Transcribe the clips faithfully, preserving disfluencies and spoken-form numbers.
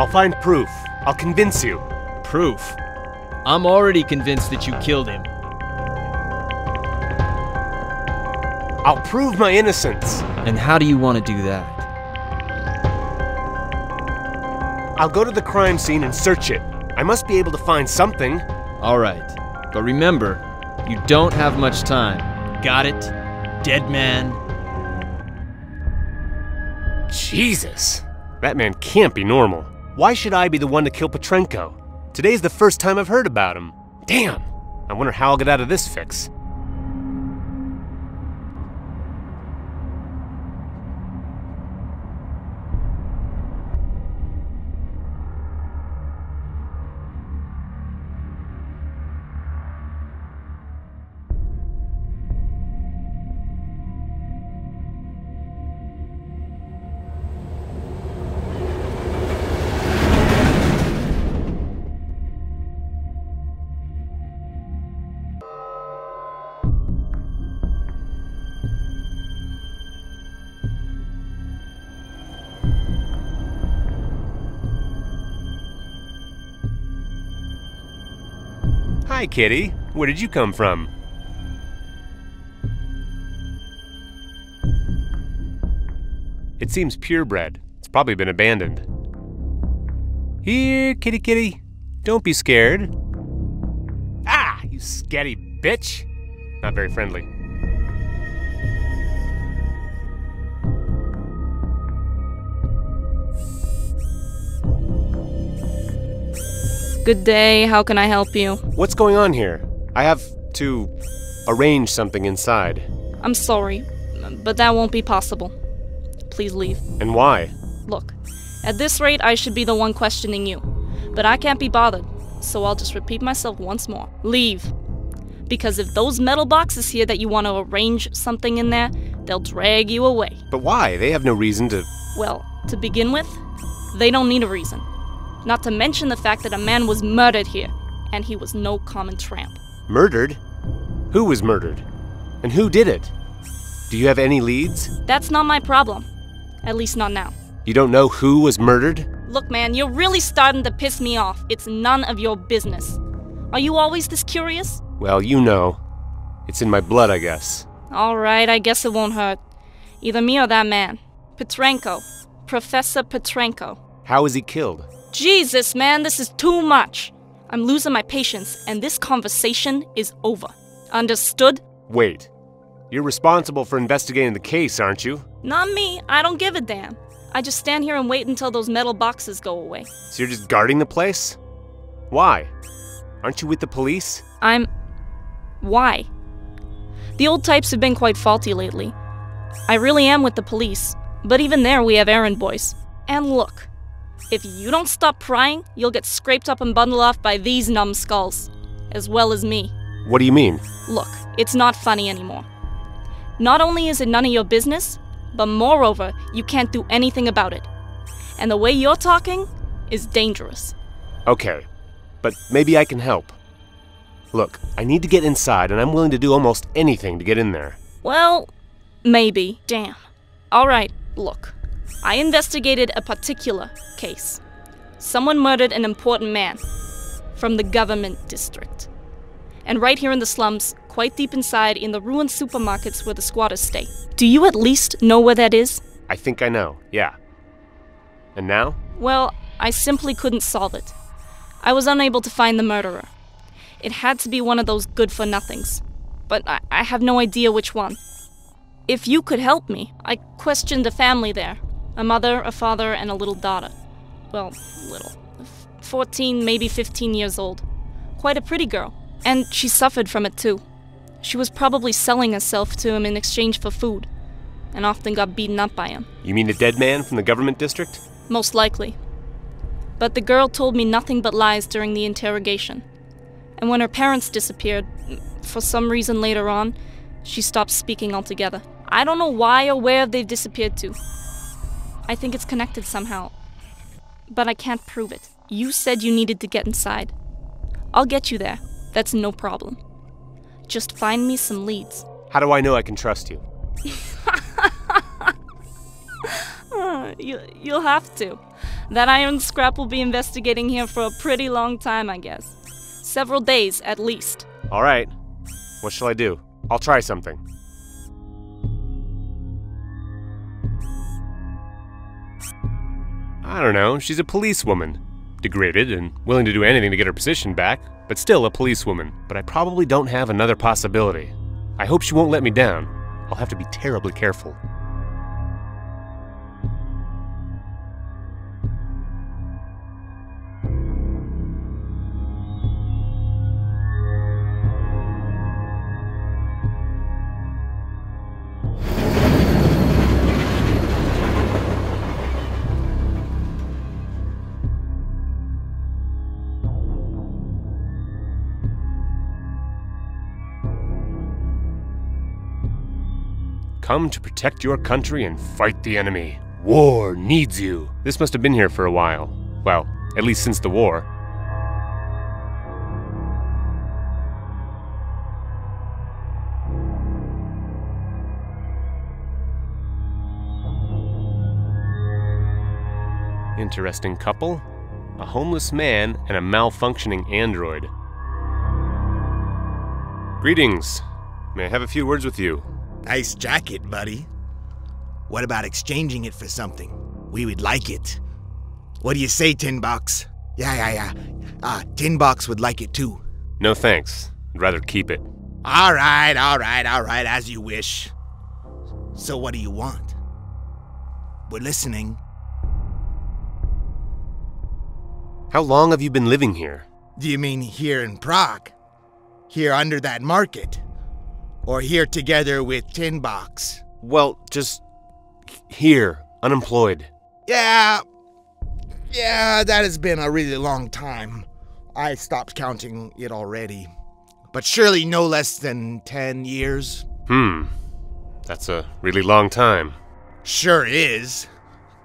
I'll find proof. I'll convince you. Proof? I'm already convinced that you killed him. I'll prove my innocence. And how do you want to do that? I'll go to the crime scene and search it. I must be able to find something. All right. But remember, you don't have much time. Got it? Dead man. Jesus. That man can't be normal. Why should I be the one to kill Petrenko? Today's the first time I've heard about him. Damn. I wonder how I'll get out of this fix. Hi, kitty. Where did you come from? It seems purebred. It's probably been abandoned. Here, kitty kitty. Don't be scared. Ah, you scatty bitch. Not very friendly. Good day, how can I help you? What's going on here? I have to arrange something inside. I'm sorry, but that won't be possible. Please leave. And why? Look, at this rate I should be the one questioning you, but I can't be bothered, so I'll just repeat myself once more. Leave. Because if those metal boxes here that you want to arrange something in there, they'll drag you away. But why? They have no reason to... Well, to begin with, they don't need a reason. Not to mention the fact that a man was murdered here, and he was no common tramp. Murdered? Who was murdered? And who did it? Do you have any leads? That's not my problem. At least not now. You don't know who was murdered? Look, man, you're really starting to piss me off. It's none of your business. Are you always this curious? Well, you know. It's in my blood, I guess. All right, I guess it won't hurt. Either me or that man. Petrenko. Professor Petrenko. How was he killed? Jesus, man, this is too much. I'm losing my patience, and this conversation is over. Understood? Wait. You're responsible for investigating the case, aren't you? Not me. I don't give a damn. I just stand here and wait until those metal boxes go away. So you're just guarding the place? Why? Aren't you with the police? I'm... Why? The old types have been quite faulty lately. I really am with the police, but even there we have errand boys. And look... if you don't stop prying, you'll get scraped up and bundled off by these numbskulls, as well as me. What do you mean? Look, it's not funny anymore. Not only is it none of your business, but moreover, you can't do anything about it. And the way you're talking is dangerous. Okay, but maybe I can help. Look, I need to get inside, and I'm willing to do almost anything to get in there. Well, maybe. Damn. All right, look. I investigated a particular case. Someone murdered an important man from the government district. And right here in the slums, quite deep inside, in the ruined supermarkets where the squatters stay. Do you at least know where that is? I think I know, yeah. And now? Well, I simply couldn't solve it. I was unable to find the murderer. It had to be one of those good-for-nothings. But I, I have no idea which one. If you could help me, I questioned a family there. A mother, a father, and a little daughter. Well, little. fourteen, maybe fifteen years old. Quite a pretty girl. And she suffered from it too. She was probably selling herself to him in exchange for food, and often got beaten up by him. You mean the dead man from the government district? Most likely. But the girl told me nothing but lies during the interrogation. And when her parents disappeared, for some reason later on, she stopped speaking altogether. I don't know why or where they've disappeared to. I think it's connected somehow, but I can't prove it. You said you needed to get inside. I'll get you there. That's no problem. Just find me some leads. How do I know I can trust you? you you'll have to. That iron scrap will be investigating here for a pretty long time, I guess. Several days, at least. All right. What shall I do? I'll try something. I don't know. She's a policewoman. Degraded and willing to do anything to get her position back, but still a policewoman. But I probably don't have another possibility. I hope she won't let me down. I'll have to be terribly careful. Come to protect your country and fight the enemy. War needs you. This must have been here for a while. Well, at least since the war. Interesting couple. A homeless man and a malfunctioning android. Greetings. May I have a few words with you? Nice jacket, buddy. What about exchanging it for something? We would like it. What do you say, Tin Box? Yeah, yeah, yeah. Ah, Tin Box would like it too. No thanks. I'd rather keep it. All right, all right, all right, as you wish. So what do you want? We're listening. How long have you been living here? Do you mean here in Prague? Here under that market? Or here together with Tin Box? Well, just here, unemployed. Yeah, yeah, that has been a really long time. I stopped counting it already. But surely no less than ten years. Hmm, that's a really long time. Sure is.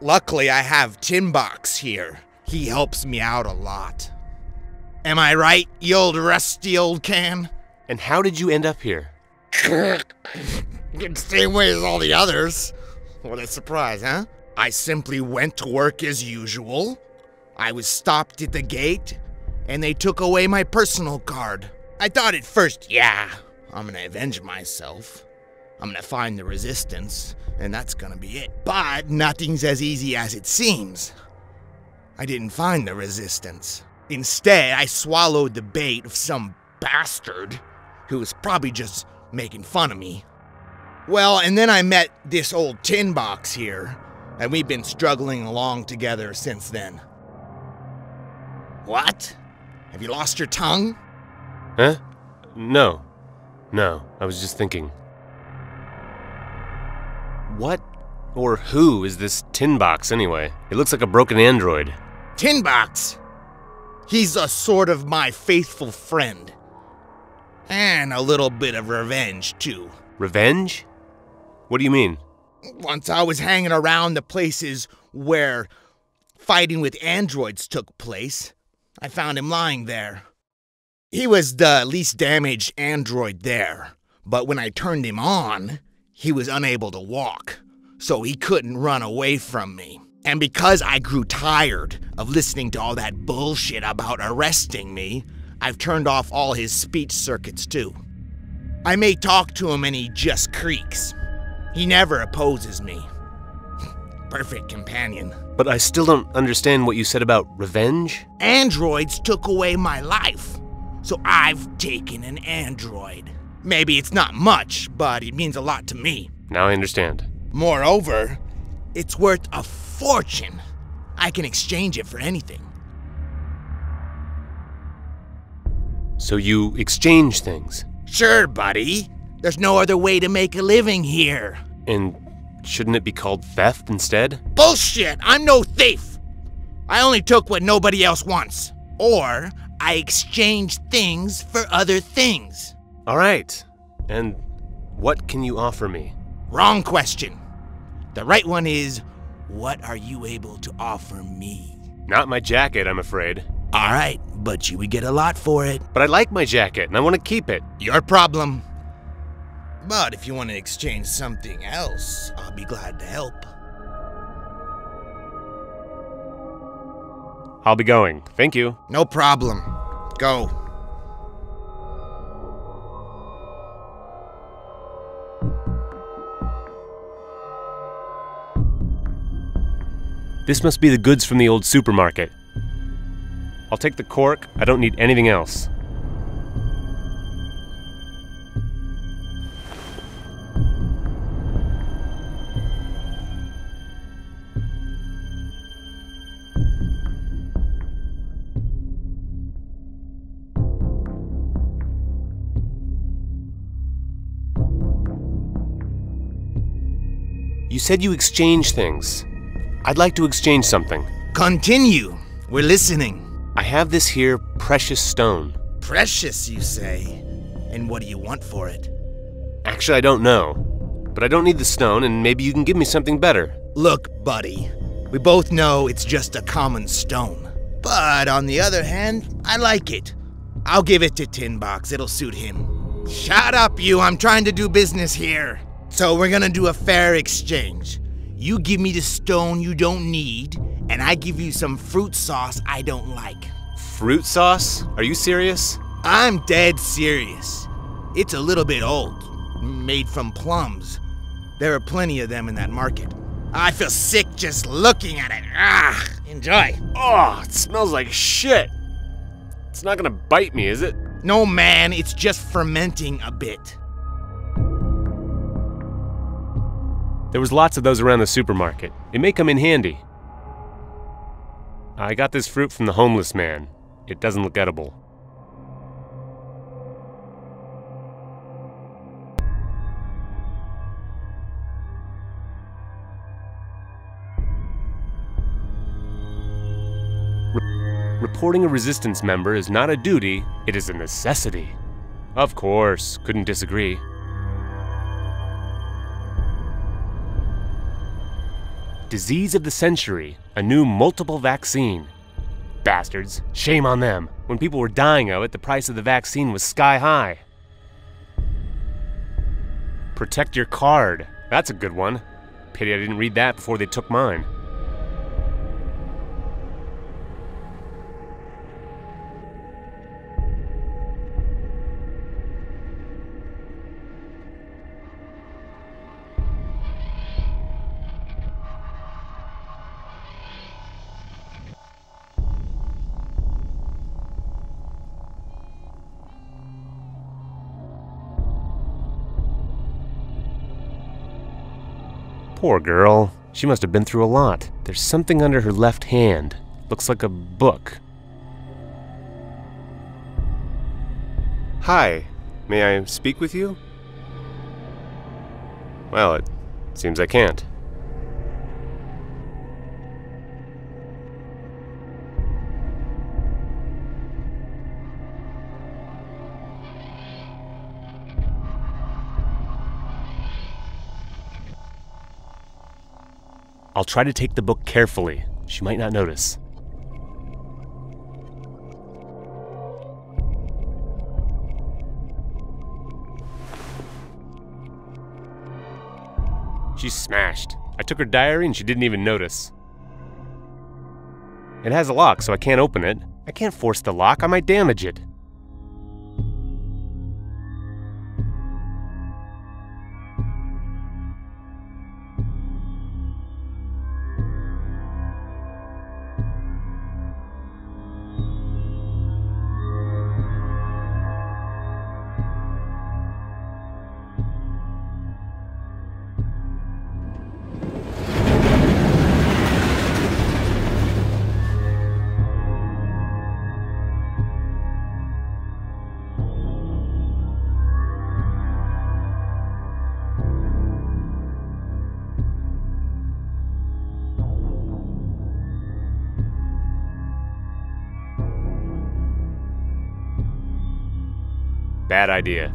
Luckily, I have Tin Box here. He helps me out a lot. Am I right, you old rusty old can? And how did you end up here? Same way as all the others. What a surprise, huh? I simply went to work as usual. I was stopped at the gate, and they took away my personal card. I thought at first, yeah, I'm gonna avenge myself. I'm gonna find the resistance, and that's gonna be it. But nothing's as easy as it seems. I didn't find the resistance. Instead, I swallowed the bait of some bastard who was probably just making fun of me. Well, and then I met this old Tin Box here, and we've been struggling along together since then. What? Have you lost your tongue? Huh? No. No, I was just thinking. What or who is this Tin Box anyway? It looks like a broken android. Tin Box? He's a sort of my faithful friend. And a little bit of revenge, too. Revenge? What do you mean? Once I was hanging around the places where fighting with androids took place, I found him lying there. He was the least damaged android there, but when I turned him on, he was unable to walk, so he couldn't run away from me. And because I grew tired of listening to all that bullshit about arresting me, I've turned off all his speech circuits, too. I may talk to him and he just creaks. He never opposes me. Perfect companion. But I still don't understand what you said about revenge? Androids took away my life, so I've taken an android. Maybe it's not much, but it means a lot to me. Now I understand. Moreover, it's worth a fortune. I can exchange it for anything. So you exchange things? Sure, buddy. There's no other way to make a living here. And shouldn't it be called theft instead? Bullshit! I'm no thief! I only took what nobody else wants. Or I exchange things for other things. All right. And what can you offer me? Wrong question. The right one is, what are you able to offer me? Not my jacket, I'm afraid. All right, but you would get a lot for it. But I like my jacket, and I want to keep it. Your problem. But if you want to exchange something else, I'll be glad to help. I'll be going. Thank you. No problem. Go. This must be the goods from the old supermarket. I'll take the cork. I don't need anything else. You said you exchange things. I'd like to exchange something. Continue. We're listening. I have this here precious stone. Precious, you say? And what do you want for it? Actually, I don't know. But I don't need the stone, and maybe you can give me something better. Look, buddy, we both know it's just a common stone. But on the other hand, I like it. I'll give it to Tin Box. It'll suit him. Shut up, you. I'm trying to do business here. So we're gonna do a fair exchange. You give me the stone you don't need, and I give you some fruit sauce I don't like. Fruit sauce? Are you serious? I'm dead serious. It's a little bit old, made from plums. There are plenty of them in that market. I feel sick just looking at it. Ah, enjoy. Oh, it smells like shit. It's not gonna bite me, is it? No, man, it's just fermenting a bit. There was lots of those around the supermarket. It may come in handy. I got this fruit from the homeless man. It doesn't look edible. Re- reporting a resistance member is not a duty, it is a necessity. Of course, couldn't disagree. Disease of the century, a new multiple vaccine. Bastards, shame on them. When people were dying of it, the price of the vaccine was sky high. Protect your card. That's a good one. Pity I didn't read that before they took mine. Poor girl. She must have been through a lot. There's something under her left hand. Looks like a book. Hi. May I speak with you? Well, it seems I can't. I'll try to take the book carefully. She might not notice. She's smashed. I took her diary and she didn't even notice. It has a lock, so I can't open it. I can't force the lock, I might damage it. Bad idea.